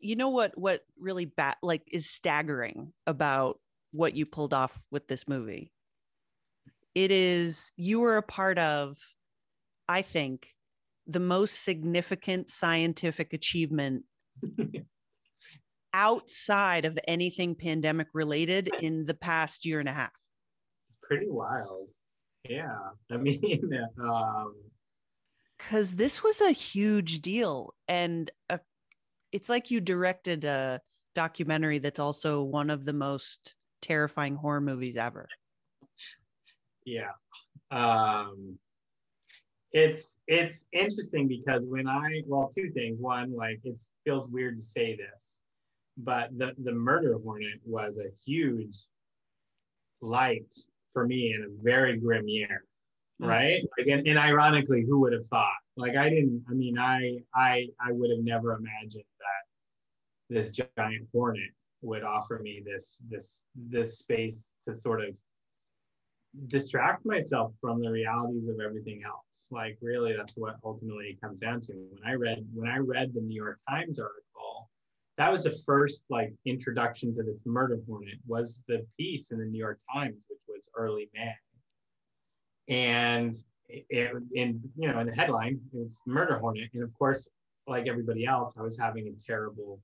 you know what really is staggering about what you pulled off with this movie. It is, you were a part of, I think, the most significant scientific achievement outside of anything pandemic related in the past year and a half. Pretty wild. Yeah. I mean, because this was a huge deal, and it's like you directed a documentary that's also one of the most terrifying horror movies ever. Yeah. It's interesting because two things. One, like, it feels weird to say this, but the Murder Hornet was a huge light for me in a very grim year, right? Mm-hmm. Like, and ironically, who would have thought? Like, I would have never imagined that this giant hornet would offer me this space to sort of distract myself from the realities of everything else. Like, really, that's what ultimately it comes down to. When I read the New York Times article, that was the first, like, introduction to this Murder Hornet, was the piece in the New York Times, which was early May. And in the headline, it's Murder Hornet. And of course, like everybody else, I was having a terrible,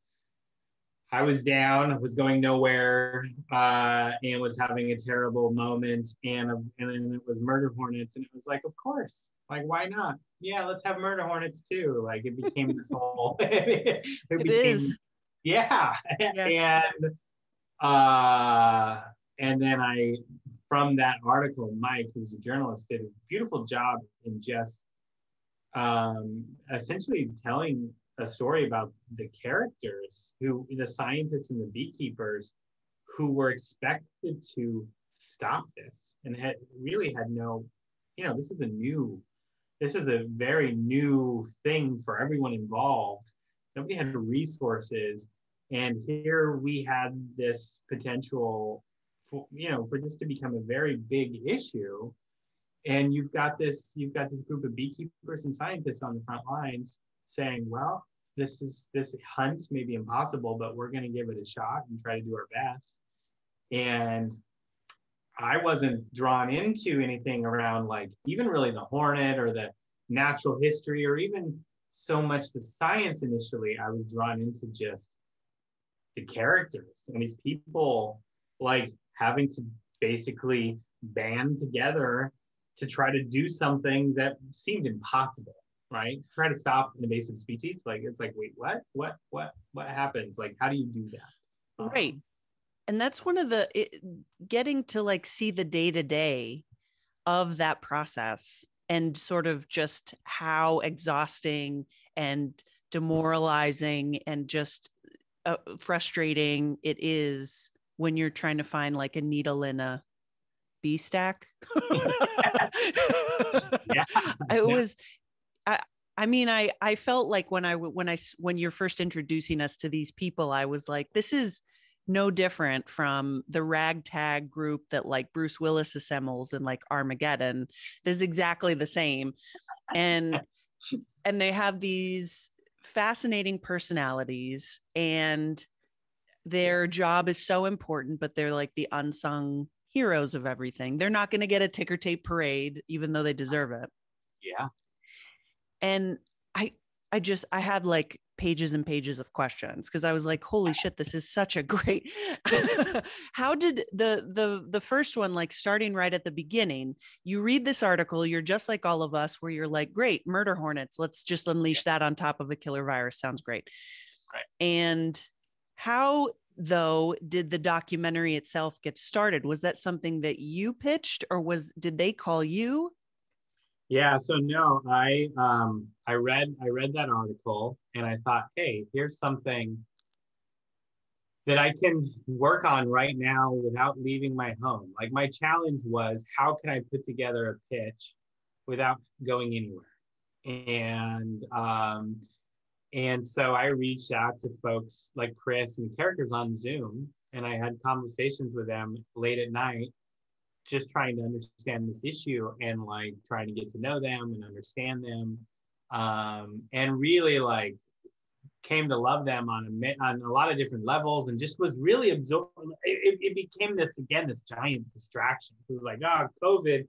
I was down, I was going nowhere, and was having a terrible moment. And then it was Murder Hornets, and it was like, of course, like, why not? Yeah, let's have Murder Hornets too. Like, it became this whole, it became, yeah. Yeah. And then from that article, Mike, who's a journalist, did a beautiful job in just essentially telling a story about the characters, who the scientists and the beekeepers, who were expected to stop this and had no, this is a very new thing for everyone involved. Nobody had resources, and here we had this potential for this to become a very big issue. And you've got this group of beekeepers and scientists on the front lines saying, well, this hunt may be impossible, but we're going to give it a shot and try to do our best. And I wasn't drawn into anything around, like, even really the hornet or the natural history or even so much the science initially. I was drawn into just the characters and these people, like, having to basically band together to try to do something that seemed impossible. Right? To try to stop an invasive species. Like, it's like, wait, what happens? Like, how do you do that? Right. And that's one of getting to, like, see the day-to-day of that process, and sort of just how exhausting and demoralizing and just frustrating it is when you're trying to find, like, a needle in a bee stack. Yeah. It was, I mean, I felt like when you're first introducing us to these people, I was like, this is no different from the ragtag group that, like, Bruce Willis assembles in, like, Armageddon. This is exactly the same. And they have these fascinating personalities, and their job is so important, but they're, like, the unsung heroes of everything. They're not going to get a ticker tape parade, even though they deserve it. Yeah. And I had, like, pages and pages of questions, because I was like, holy shit, this is such a great, how did the first one, like, starting right at the beginning, you read this article, you're just like all of us, where you're like, great, murder hornets, let's just unleash that on top of a killer virus. Sounds great. Right. And how, though, did the documentary itself get started? Was that something that you pitched, or did they call you? Yeah, so no, I read that article, and I thought, hey, here's something that I can work on right now without leaving my home. Like, my challenge was, how can I put together a pitch without going anywhere? And so I reached out to folks like Chris and the characters on Zoom, and I had conversations with them late at night, just trying to understand this issue and, like, trying to get to know them and understand them. And really, like, came to love them on a lot of different levels, and just was really absorbed. It became this giant distraction. It was like, oh, COVID,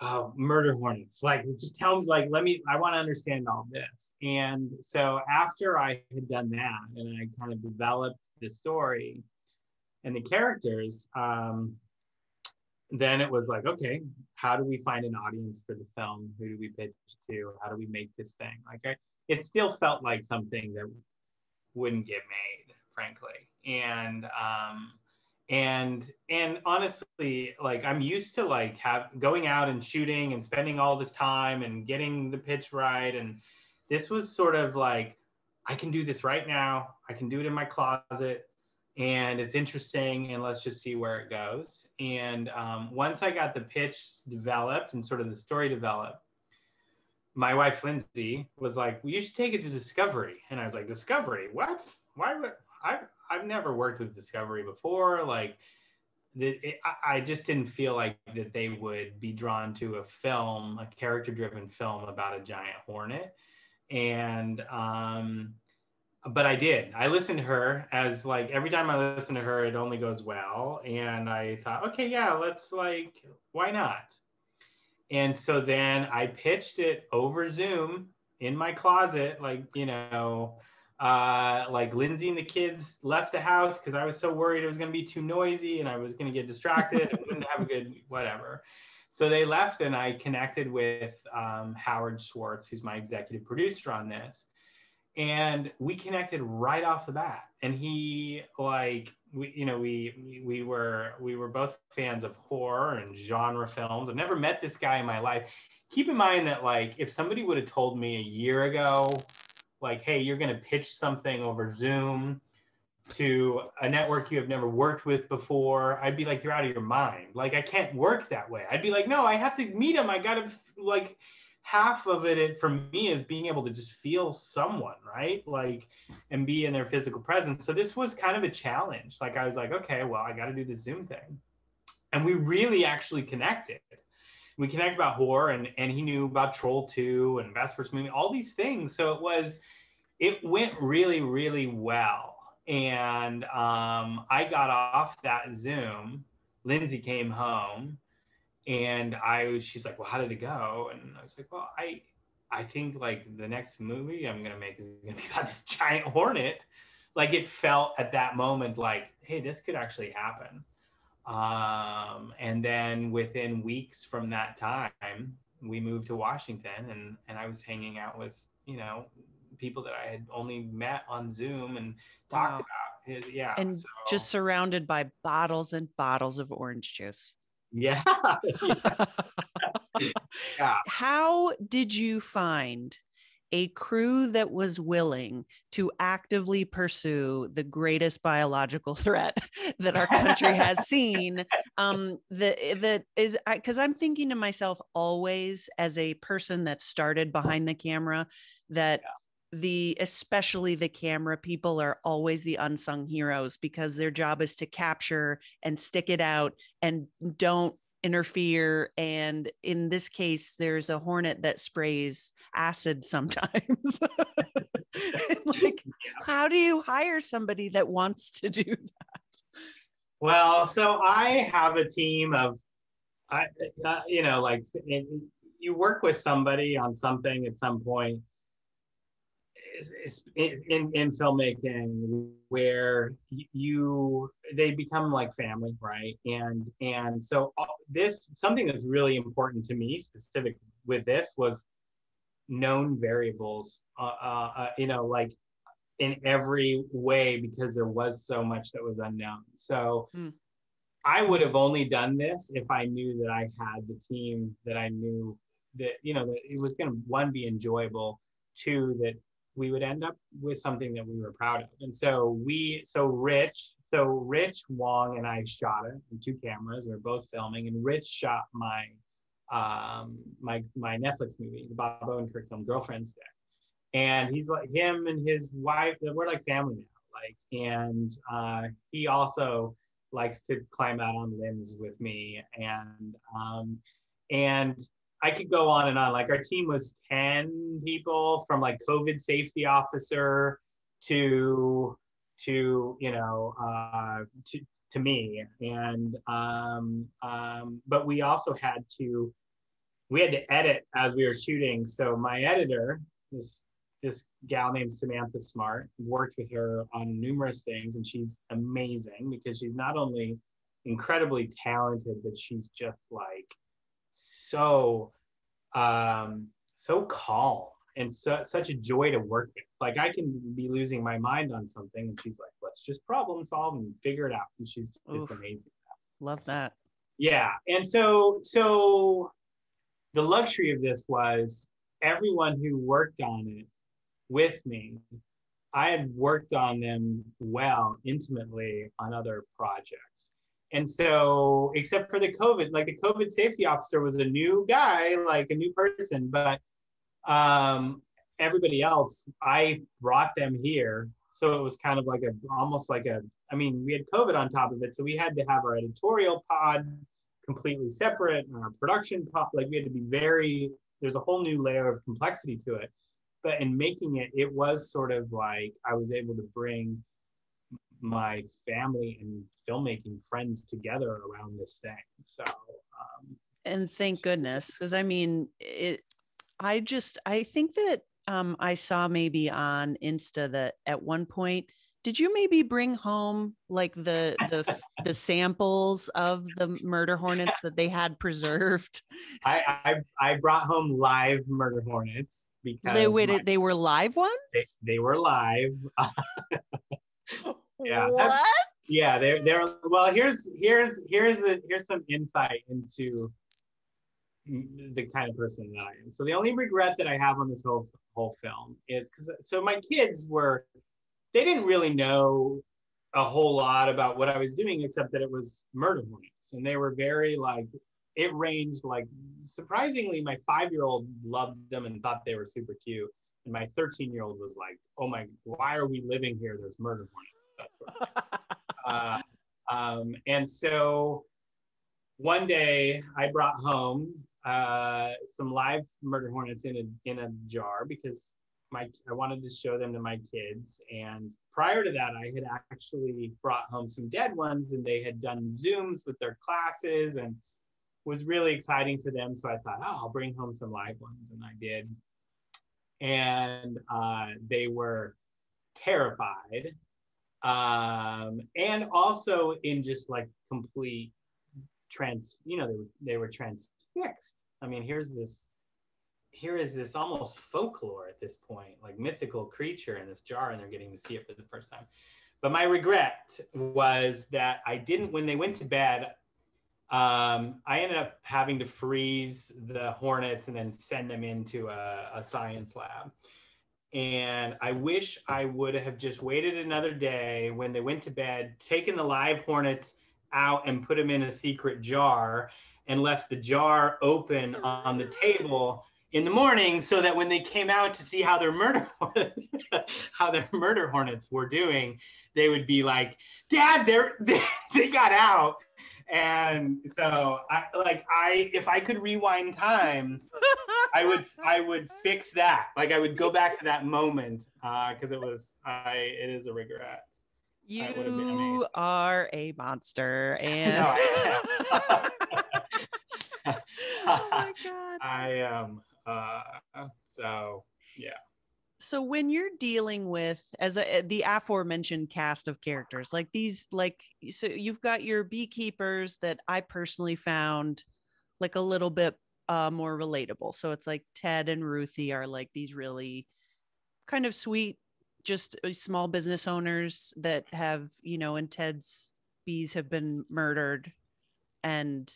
oh, Murder Hornets. Like, just tell me, like, I want to understand all this. And so after I had done that, and I kind of developed the story and the characters, then it was like, okay, how do we find an audience for the film? Who do we pitch to? How do we make this thing? Like, it still felt like something that wouldn't get made, frankly. And honestly, like, I'm used to like going out and shooting and spending all this time and getting the pitch right. And this was sort of like, I can do this right now. I can do it in my closet. And it's interesting, and let's just see where it goes. And once I got the pitch developed and sort of the story developed, my wife, Lindsay, was like, well, you should take it to Discovery. And I was like, Discovery? What? Why would I've never worked with Discovery before. Like, I just didn't feel like that they would be drawn to a film, a character-driven film about a giant hornet. And, but I did. I listened to her, as like, every time I listen to her, it only goes well. And I thought, okay, yeah, let's like, why not? And so then I pitched it over Zoom in my closet, like, you know, like Lindsay and the kids left the house because I was so worried it was going to be too noisy and I was going to get distracted and wouldn't have a good whatever. So they left, and I connected with Howard Schwartz, who's my executive producer on this. And we connected right off the bat. And he, like, we were both fans of horror and genre films. I've never met this guy in my life. Keep in mind that, like, if somebody would have told me a year ago, like, hey, you're going to pitch something over Zoom to a network you have never worked with before, I'd be like, you're out of your mind. Like, I can't work that way. I'd be like, no, I have to meet him. I got to, like... Half of it for me is being able to just feel someone, right? Like, and be in their physical presence. So this was kind of a challenge. Like, I was like, okay, well, I got to do this Zoom thing. And we really actually connected. We connected about horror, and he knew about Troll 2 and Vast Movie, all these things. So it went really, really well. And I got off that Zoom. Lindsay came home. And she's like, well, how did it go? And I was like, well, I think like the next movie I'm gonna make is gonna be about this giant hornet. Like, it felt at that moment like, hey, this could actually happen. And then within weeks from that time, we moved to Washington, and I was hanging out with, you know, people that I had only met on Zoom and talked about. Yeah. And so, just surrounded by bottles and bottles of orange juice. Yeah. Yeah. How did you find a crew that was willing to actively pursue the greatest biological threat that our country has seen? Because I'm thinking to myself always, as a person that started behind the camera, that especially the camera people are always the unsung heroes, because their job is to capture and stick it out and don't interfere. And in this case, there's a hornet that sprays acid sometimes. Like, how do you hire somebody that wants to do that? Well, so I have a team of, you know, like, you work with somebody on something at some point in filmmaking where they become like family, right? And so something that's really important to me specific with this was known variables, you know, like in every way, because there was so much that was unknown. So I would have only done this if I knew that I had the team that I knew that, you know, that it was going to, one, be enjoyable, two, that we would end up with something that we were proud of. And so Rich Wong and I shot it with two cameras. We were both filming, and Rich shot my my Netflix movie, the Bob Odenkirk film, Girlfriend's Day. And he's like, him and his wife, we're like family now. Like, and he also likes to climb out on limbs with me, and I could go on and on. Like, our team was 10 people, from like COVID safety officer to me. And but we also had to edit as we were shooting. So my editor, this gal named Samantha Smart, worked with her on numerous things, and she's amazing because she's not only incredibly talented, but she's just like so calm and such a joy to work with. Like, I can be losing my mind on something and she's like, let's just problem solve and figure it out. And she's just amazing. Love that. Yeah. And so the luxury of this was everyone who worked on it with me, I had worked on them well, intimately, on other projects. And so, except for the COVID, like the COVID safety officer was a new guy, like a new person, but everybody else, I brought them here. So it was kind of like I mean, we had COVID on top of it. So we had to have our editorial pod completely separate and our production pod, like we had to be there's a whole new layer of complexity to it. But in making it, it was sort of like I was able to bring my family and filmmaking friends together around this thing. So, and thank goodness, because I mean, I think that I saw maybe on Insta that at one point, did you maybe bring home like the samples of the murder hornets that they had preserved? I brought home live murder hornets because they were live ones. They were live. Yeah. What? Yeah. They're well. Here's some insight into the kind of person that I am. So the only regret that I have on this whole film is because my kids they didn't really know a whole lot about what I was doing, except that it was murder hornets. And they were very like, it ranged, like, surprisingly, my 5-year-old loved them and thought they were super cute. And my 13-year-old was like, oh my, why are we living here? There's murder hornets. That's what and so one day I brought home some live murder hornets in a jar because I wanted to show them to my kids. And prior to that, I had actually brought home some dead ones, and they had done Zooms with their classes and was really exciting for them. So I thought, oh, I'll bring home some live ones. And I did. And they were terrified. And also in just like complete they were transfixed. I mean, here is this almost folklore at this point, like mythical creature in this jar, and they're getting to see it for the first time. But my regret was that I didn't, when they went to bed, I ended up having to freeze the hornets and then send them into a science lab. And I wish I would have just waited another day when they went to bed, taken the live hornets out and put them in a secret jar and left the jar open on the table in the morning, so that when they came out to see how their murder hornets were doing, they would be like, "Dad, they got out." And so if I could rewind time, I would fix that. Like, I would go back to that moment because it is a regret. You are a monster, and oh my God. I am. So yeah. So when you're dealing with the aforementioned cast of characters, like these, like, so you've got your beekeepers that I personally found like a little bit more relatable. So it's like Ted and Ruthie are like these really kind of sweet, just small business owners that have, and Ted's bees have been murdered, and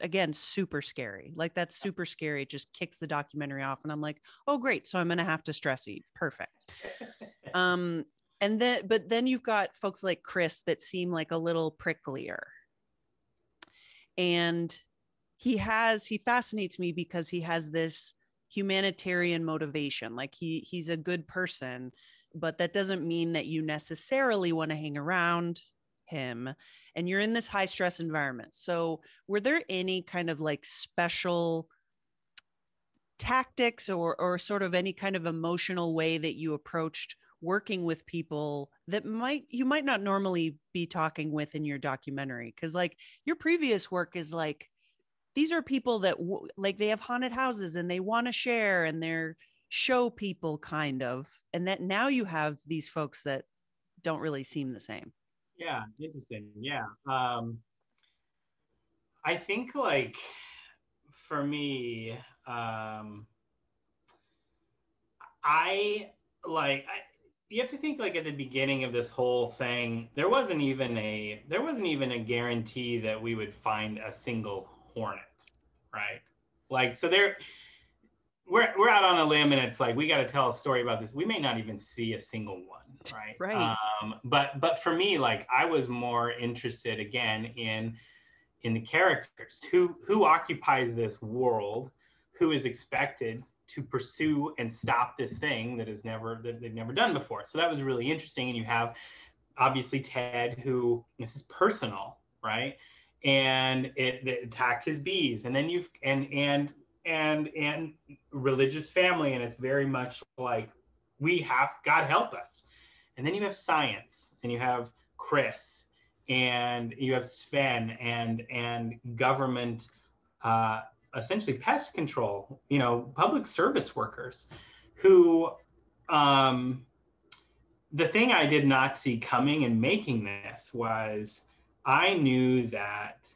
again, super scary. Like, that's super scary. It just kicks the documentary off, and I'm like, oh great, so I'm gonna have to stress eat. Perfect. But then you've got folks like Chris that seem like a little pricklier, and he fascinates me because he has this humanitarian motivation. Like, he's a good person, but that doesn't mean that you necessarily want to hang around him, and you're in this high stress environment. So were there any kind of like special tactics or sort of any kind of emotional way that you approached working with people that you might not normally be talking with in your documentary. Cause like your previous work is like, these are people that like they have haunted houses and they want to share and they're show people kind of, and that now you have these folks that don't really seem the same. Yeah. Interesting. Yeah. I think like for me, you have to think like at the beginning of this whole thing, there wasn't even a guarantee that we would find a single hornet, right? Like, so we're out on a limb and it's like, we got to tell a story about this. We may not even see a single one, right? Right. But for me, like I was more interested again in the characters who occupies this world, who is expected to pursue and stop this thing that they've never done before. So that was really interesting. And you have obviously Ted, who this is personal, right? And it attacked his bees. And then you've and religious family, and it's very much like God help us. And then you have science, and you have Chris, and you have Sven, and government. Essentially pest control, you know, public service workers who, the thing I did not see coming in making this was I knew that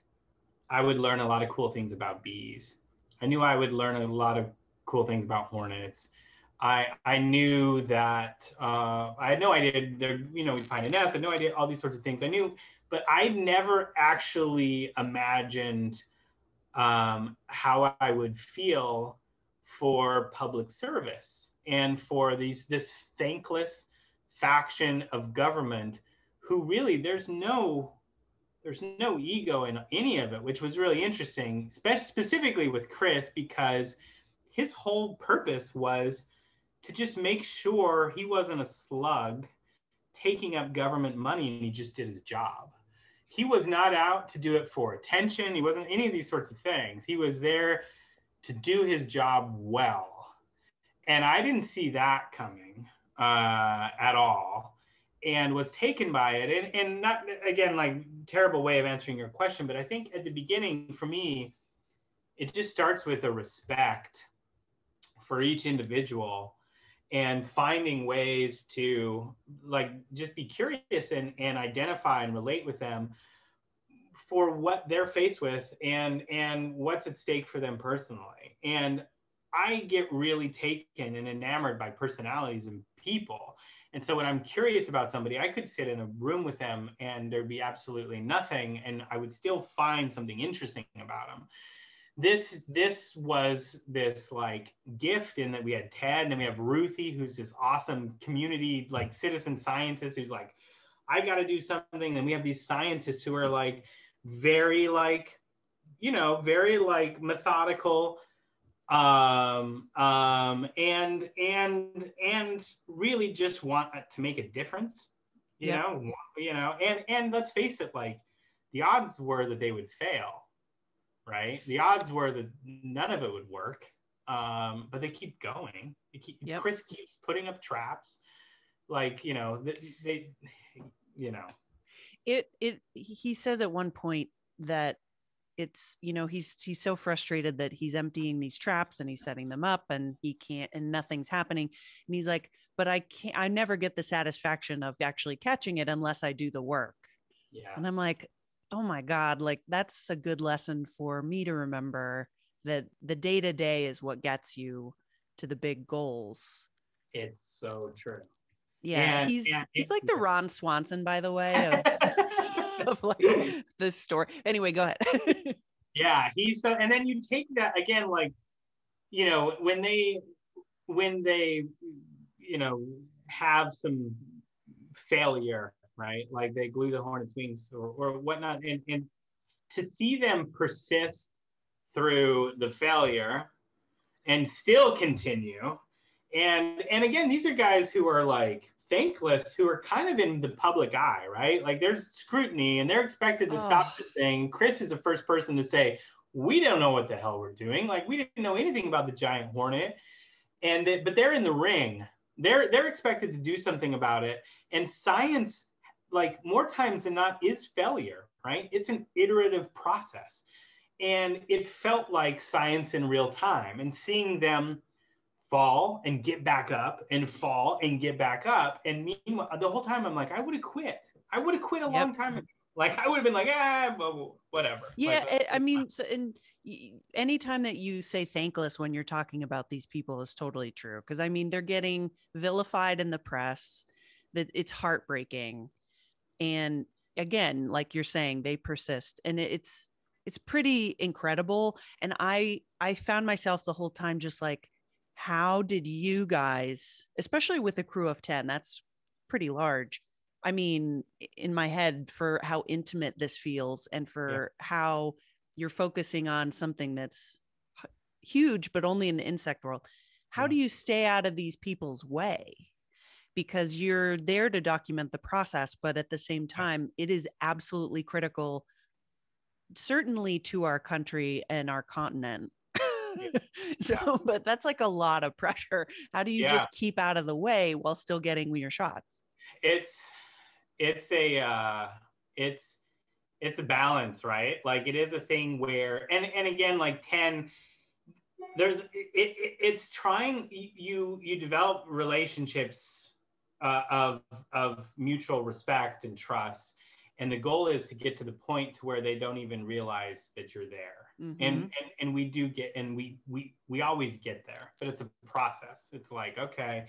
I would learn a lot of cool things about bees. I knew I would learn a lot of cool things about hornets. I knew that, I had no idea we'd find a nest, I had no idea all these sorts of things I knew, but I'd never actually imagined how I would feel for public service and for this thankless faction of government who really there's no ego in any of it, which was really interesting, specifically with Chris, because his whole purpose was to just make sure he wasn't a slug taking up government money and he just did his job. He was not out to do it for attention. He wasn't any of these sorts of things. He was there to do his job well. And I didn't see that coming at all, and was taken by it. And not, again, like terrible way of answering your question, but I think at the beginning for me, it just starts with a respect for each individual and finding ways to like just be curious and identify and relate with them for what they're faced with and what's at stake for them personally. And I get really taken and enamored by personalities and people. And so when I'm curious about somebody, I could sit in a room with them and there'd be absolutely nothing, and I would still find something interesting about them. This was this like gift in that we had Ted, and then we have Ruthie, who's this awesome community like citizen scientist who's like, I got to do something. Then we have these scientists who are like very like, you know, very like methodical, and really just want to make a difference, you know, and let's face it, like the odds were that they would fail. Right? The odds were that none of it would work, but they keep going. Chris keeps putting up traps, like, you know, they you know. He says at one point that it's, you know, he's so frustrated that he's emptying these traps and he's setting them up and he can't, and nothing's happening. And he's like, but I never get the satisfaction of actually catching it unless I do the work. Yeah. And I'm like, oh my God, like that's a good lesson for me to remember, that the day-to-day is what gets you to the big goals. It's so true. Yeah. And, he's like the Ron Swanson, by the way, of like the story. Anyway, go ahead. Yeah. And then you take that again, like, you know, when they, you know, have some failure, right? Like they glue the hornet's wings or whatnot. And to see them persist through the failure and still continue. And again, these are guys who are like thankless, who are kind of in the public eye, right? Like there's scrutiny and they're expected to stop this thing. Chris is the first person to say, we don't know what the hell we're doing. Like we didn't know anything about the giant hornet. But they're in the ring. They're expected to do something about it. And science, like more times than not, is failure, right? It's an iterative process. And it felt like science in real time, and seeing them fall and get back up and fall and get back up. And meanwhile, the whole time I'm like, I would have quit. I would have quit a long time ago. Like I would have been like, whatever. Yeah. Like, I mean, so, and anytime that you say thankless when you're talking about these people is totally true. Cause I mean, they're getting vilified in the press, that it's heartbreaking. And again, like you're saying, they persist, and it's pretty incredible. And I found myself the whole time just like, how did you guys, especially with a crew of 10, that's pretty large. I mean, in my head, for how intimate this feels, and for how you're focusing on something that's huge, but only in the insect world. How do you stay out of these people's way? Because you're there to document the process, but at the same time, it is absolutely critical, certainly to our country and our continent. So, but that's like a lot of pressure. How do you just keep out of the way while still getting your shots? It's a balance, right? Like it is a thing where, and again, like 10, there's, it's trying, you develop relationships of mutual respect and trust. And the goal is to get to the point to where they don't even realize that you're there. Mm-hmm. And we do get, and we always get there, but it's a process. It's like, okay.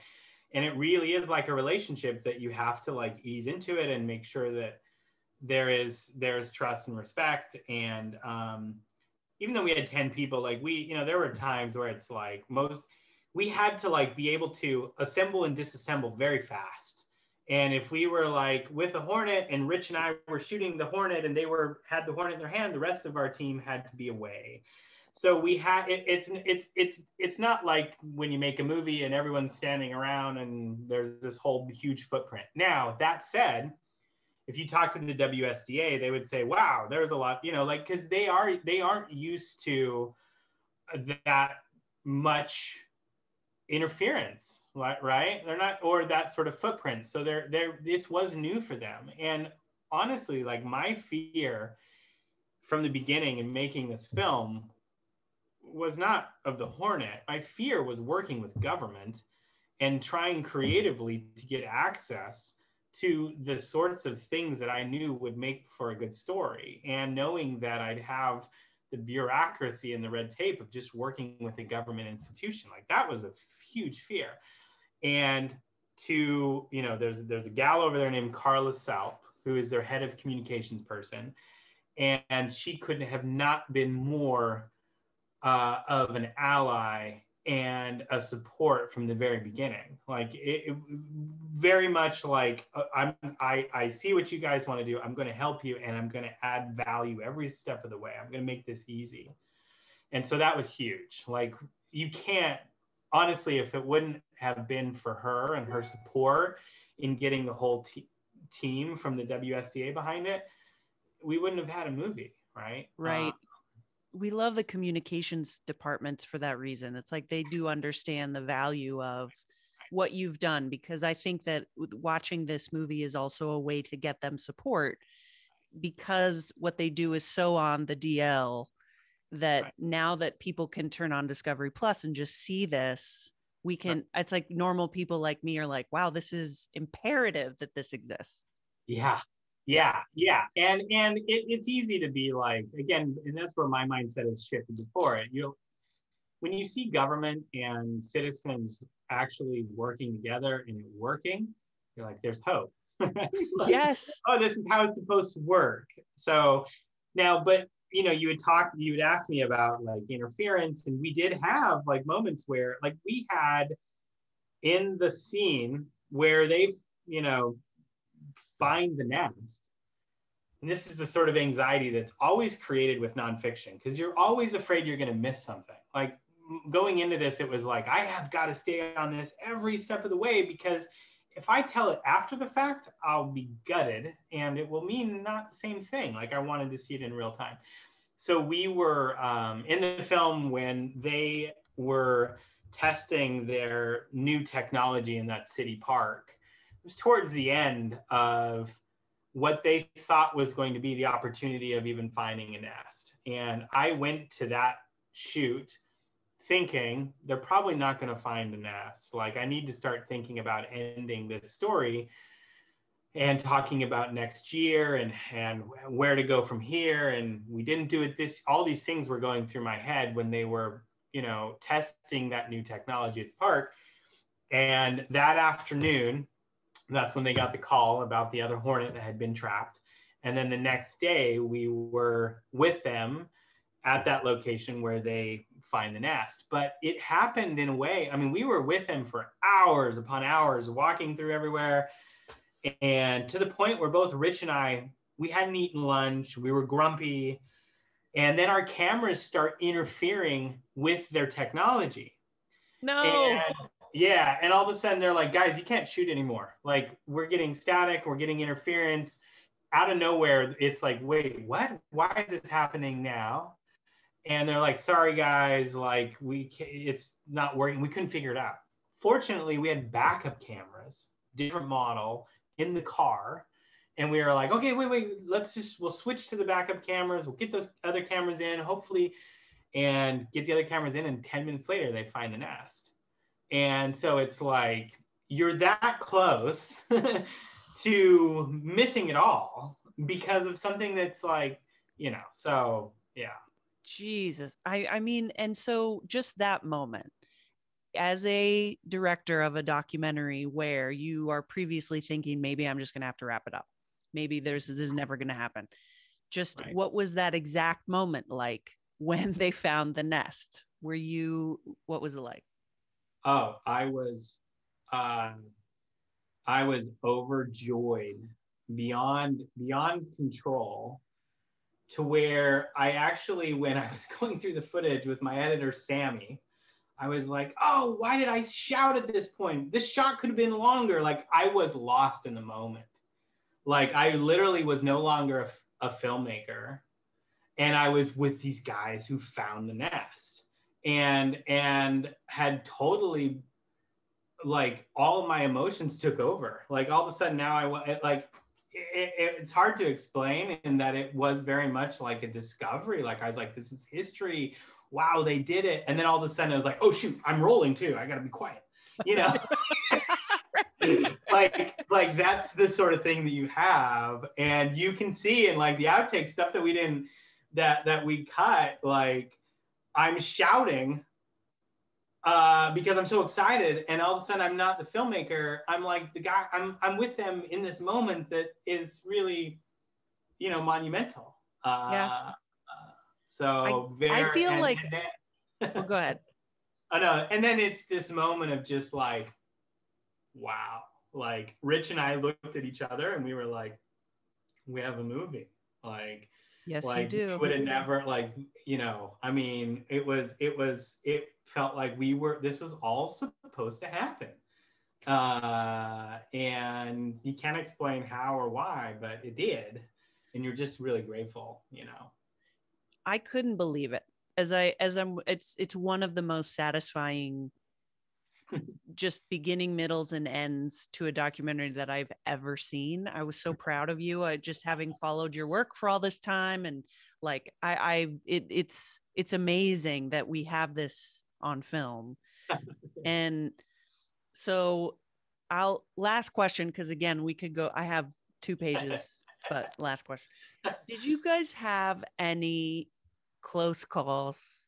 And it really is like a relationship that you have to like ease into it and make sure that there's trust and respect. And even though we had 10 people, like we, you know, there were times where it's like we had to like be able to assemble and disassemble very fast. And if we were like with a Hornet and Rich and I were shooting the Hornet and they had the Hornet in their hand, the rest of our team had to be away. So we had, it's not like when you make a movie and everyone's standing around and there's this whole huge footprint. Now, that said, if you talk to the WSDA, they would say, wow, there's a lot, you know, like, cause they aren't used to that much interference, right? They're not, or that sort of footprint. So this was new for them. And honestly, like my fear from the beginning in making this film was not of the Hornet. My fear was working with government and trying creatively to get access to the sorts of things that I knew would make for a good story. And knowing that I'd have the bureaucracy and the red tape of just working with a government institution, like that was a huge fear. And to, you know, there's a gal over there named Carla Salp, who is their head of communications person, and she couldn't have not been more of an ally and a support from the very beginning. Like it very much like I see what you guys want to do. I'm going to help you, and I'm going to add value every step of the way. I'm going to make this easy. And so that was huge. Like you can't, honestly, if it wouldn't have been for her and her support in getting the whole team from the WSDA behind it, we wouldn't have had a movie, right? Right. We love the communications departments for that reason. It's like they do understand the value of what you've done, because I think that watching this movie is also a way to get them support, because what they do is so on the DL that now that people can turn on Discovery Plus and just see this, we can, it's like normal people like me are like, wow, this is imperative that this exists. Yeah. Yeah. And it's easy to be like, again, and that's where my mindset has shifted before it. You know, when you see government and citizens actually working together and working, you're like, there's hope. Like, yes. Oh, this is how it's supposed to work. So now, but you know, you would ask me about like interference, and we did have like moments where like we had in the scene where they've, you know, find the nest. And this is the sort of anxiety that's always created with nonfiction, because you're always afraid you're going to miss something. Like going into this, it was like, I have got to stay on this every step of the way, because if I tell it after the fact, I'll be gutted and it will mean not the same thing. Like I wanted to see it in real time. So we were in the film when they were testing their new technology in that city park. It was towards the end of what they thought was going to be the opportunity of even finding a nest. And I went to that shoot thinking they're probably not going to find a nest. Like, I need to start thinking about ending this story and talking about next year and where to go from here. And we didn't do it this, all these things were going through my head when they were, you know, testing that new technology at the park. And that afternoon, that's when they got the call about the other hornet that had been trapped. And then the next day we were with them at that location where they find the nest. But it happened in a way, I mean, we were with them for hours upon hours, walking through everywhere. And to the point where both Rich and I, we hadn't eaten lunch, we were grumpy. And then our cameras start interfering with their technology. No. And yeah, and all of a sudden they're like, guys, you can't shoot anymore. Like, we're getting static, we're getting interference. Out of nowhere, it's like, wait, what? Why is this happening now? And they're like, sorry guys, like, it's not working. We couldn't figure it out. Fortunately, we had backup cameras, different model, in the car. And we were like, okay, wait, we'll switch to the backup cameras. We'll get those other cameras in, hopefully, and get the other cameras in. And 10 minutes later, they find the nest. And so it's like, you're that close to missing it all because of something that's like, you know, so yeah. Jesus. I mean, and so just that moment as a director of a documentary where you are previously thinking, maybe I'm just going to have to wrap it up. Maybe this is never going to happen. Just right. What was that exact moment like when they found the nest? What was it like? Oh, I was overjoyed beyond control, to where I actually, when I was going through the footage with my editor, Sammy, I was like, oh, why did I shout at this point? This shot could have been longer. Like, I was lost in the moment. Like, I literally was no longer a filmmaker. And I was with these guys who found the nest and had totally, like, all of my emotions took over. Like, all of a sudden now it's hard to explain, in that it was very much like a discovery. Like, I was like, this is history. Wow, they did it. And then all of a sudden I was like, oh shoot, I'm rolling too. I gotta be quiet, you know? like that's the sort of thing that you have. And you can see in like the outtake stuff that we didn't, that we cut, like, I'm shouting because I'm so excited, and all of a sudden I'm not the filmmaker. I'm like the guy, I'm with them in this moment that is really, you know, monumental. Yeah. So I feel like, well, go ahead. I know. And then it's this moment of just like, wow. Like, Rich and I looked at each other and we were like, we have a movie. Like, yes, like, you do. Would have never, like, you know, I mean, it felt like this was all supposed to happen. And you can't explain how or why, but it did. And you're just really grateful, you know? I couldn't believe it. It's one of the most satisfying just beginning, middles, and ends to a documentary that I've ever seen. I was so proud of you. Just having followed your work for all this time. And like, it's amazing that we have this on film. And so last question, 'cause again, we could go, I have 2 pages, but last question. Did you guys have any close calls?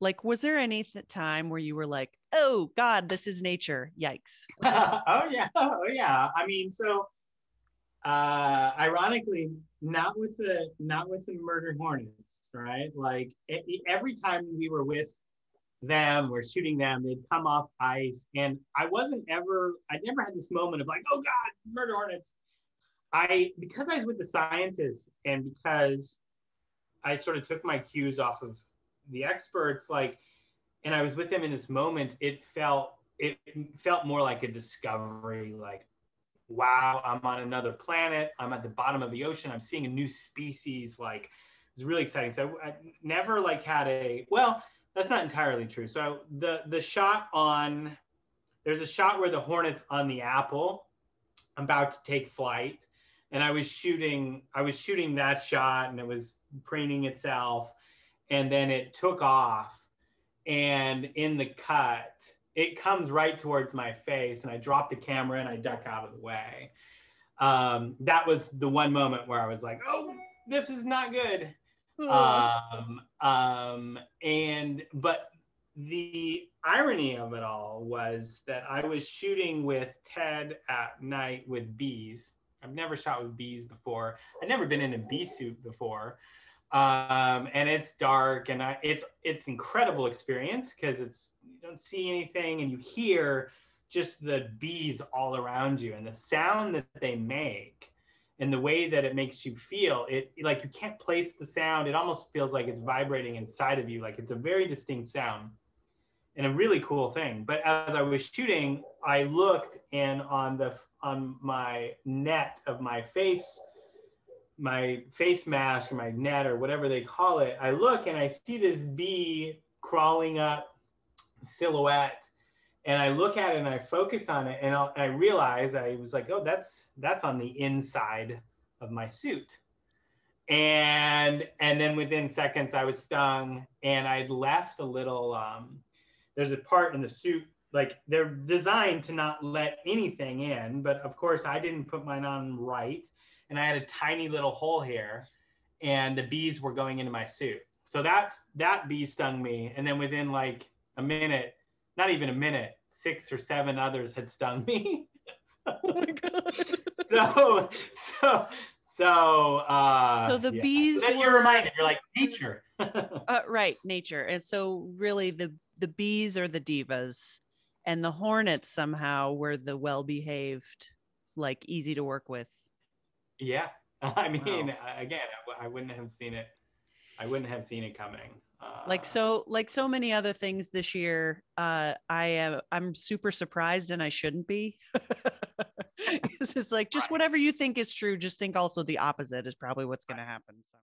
Like, was there any time where you were like, oh God, this is nature. Yikes. Oh yeah. I mean, so ironically, not with the Murder Hornets, right? Like, every time we were with them or shooting them, they'd come off ice. And I never had this moment of like, oh God, Murder Hornets. Because I was with the scientists, and because I sort of took my cues off of the experts, like, and I was with them in this moment, it felt more like a discovery. Like, wow, I'm on another planet. I'm at the bottom of the ocean. I'm seeing a new species. Like, it's really exciting. So I never like had a, well, That's not entirely true. So the shot on, there's a shot where the hornet's on the apple, about to take flight, and I was shooting that shot, and it was preening itself, and then it took off, and in the cut, it comes right towards my face, and I drop the camera and I duck out of the way. That was the one moment where I was like, oh, this is not good. But the irony of it all was that I was shooting with Ted at night with bees. I've never shot with bees before. I've never been in a bee suit before. And it's dark, and it's incredible experience, because it's, you don't see anything, and you hear just the bees all around you, and the sound that they make, and the way that it makes you feel, it, like, you can't place the sound. It almost feels like it's vibrating inside of you. Like, it's a very distinct sound and a really cool thing. But as I was shooting, I looked, and on my net of my face mask or my net or whatever they call it, I look and I see this bee crawling up silhouette, and I look at it and I focus on it, and I realize, I was like, oh, that's on the inside of my suit. And then within seconds I was stung, and I'd left a little, there's a part in the suit, like, they're designed to not let anything in, but of course I didn't put mine on right. And I had a tiny little hole here, and the bees were going into my suit. So that bee stung me. And then within like a minute, not even a minute, 6 or 7 others had stung me. Oh my God. So the bees. So then you're reminded, you're like, nature. Right, nature. And so really the bees are the divas, and the hornets somehow were the well-behaved, like, easy to work with. Yeah, I mean, wow. Again, I wouldn't have seen it. I wouldn't have seen it coming. Like so many other things this year, I'm super surprised, and I shouldn't be. It's like, just whatever you think is true, just think also the opposite is probably what's going to happen. So.